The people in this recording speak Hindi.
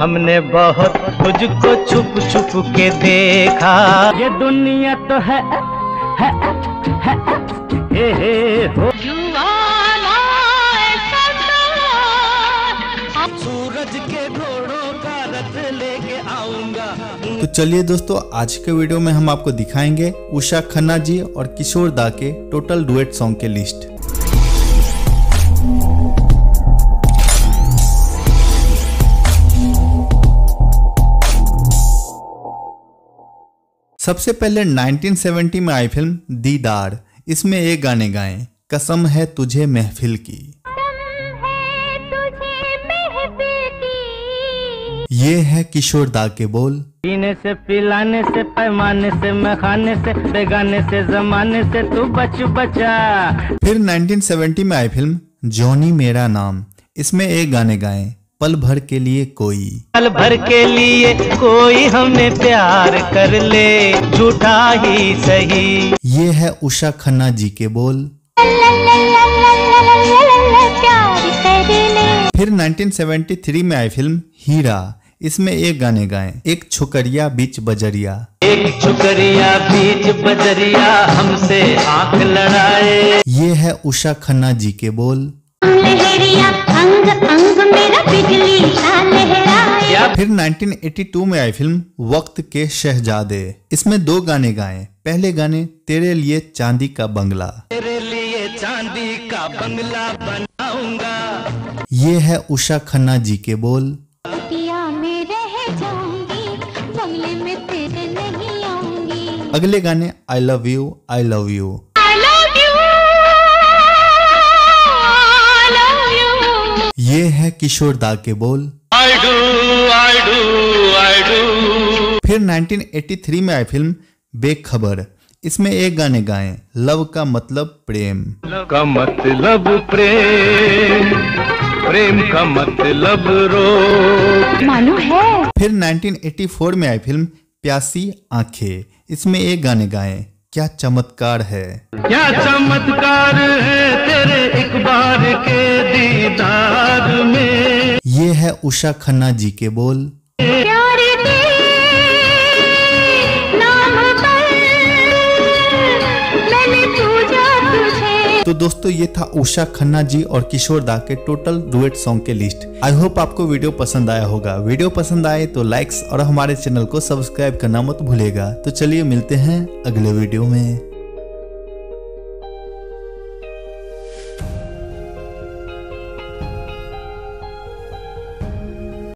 हमने बहुत तुझको छुप छुप के देखा। ये दुनिया तो है हे हे हो। सूरज के घोड़ों का रथ लेके आऊंगा। तो चलिए दोस्तों, आज के वीडियो में हम आपको दिखाएंगे उषा खन्ना जी और किशोर दा के टोटल डुएट सॉन्ग के लिस्ट। सबसे पहले 1970 में आई फिल्म दीदार, इसमें ये गाने गाएं, कसम है तुझे महफिल की। ये है किशोर दा के बोल। पीने से, पिलाने से, पैमाने से, मखाने से, बेगाने से, जमाने से तू बचा। फिर 1970 में आई फिल्म जोनी मेरा नाम, इसमें ये गाने गाएं, पल भर के लिए कोई। पल भर के लिए कोई हमने प्यार कर ले, झूठा ही सही। ये है उषा खन्ना जी के बोल। प्यार कर ले। फिर 1973 में आई फिल्म हीरा, इसमें एक गाने गाएं, एक छुकरिया बीच बजरिया। एक छुकरिया बीच बजरिया हमसे आंख लड़ाए। ये है उषा खन्ना जी के बोल। अंग अंग मेरा बिजली लहराए। फिर 1982 में आई फिल्म वक्त के शहजादे, इसमें दो गाने गाएं, पहले गाने तेरे लिए चांदी का बंगला। तेरे लिए चांदी का बंगला बनाऊंगा। ये है उषा खन्ना जी के बोल। में रह जाऊंगी, बंगले में तेरे नहीं आऊंगी। अगले गाने I love you I love you. ये है किशोर दा के बोल। I do, I do, I do। फिर 1983 में आई फिल्म बेखबर, इसमें एक गाने गाएं, लव का मतलब प्रेम। लव का मतलब प्रेम, प्रेम का मतलब रो मानो है। फिर 1984 में आई फिल्म प्यासी आंखें, इसमें एक गाने गाएं, क्या चमत्कार है। क्या चमत्कार है तेरे एक बार के दीदार में। ये है उषा खन्ना जी के बोल। तो दोस्तों, ये था उषा खन्ना जी और किशोर दा के टोटल डुएट सॉन्ग के लिस्ट। आई होप आपको वीडियो पसंद आया होगा। वीडियो पसंद आए तो लाइक्स और हमारे चैनल को सब्सक्राइब करना मत भूलेगा। तो चलिए मिलते हैं अगले वीडियो में।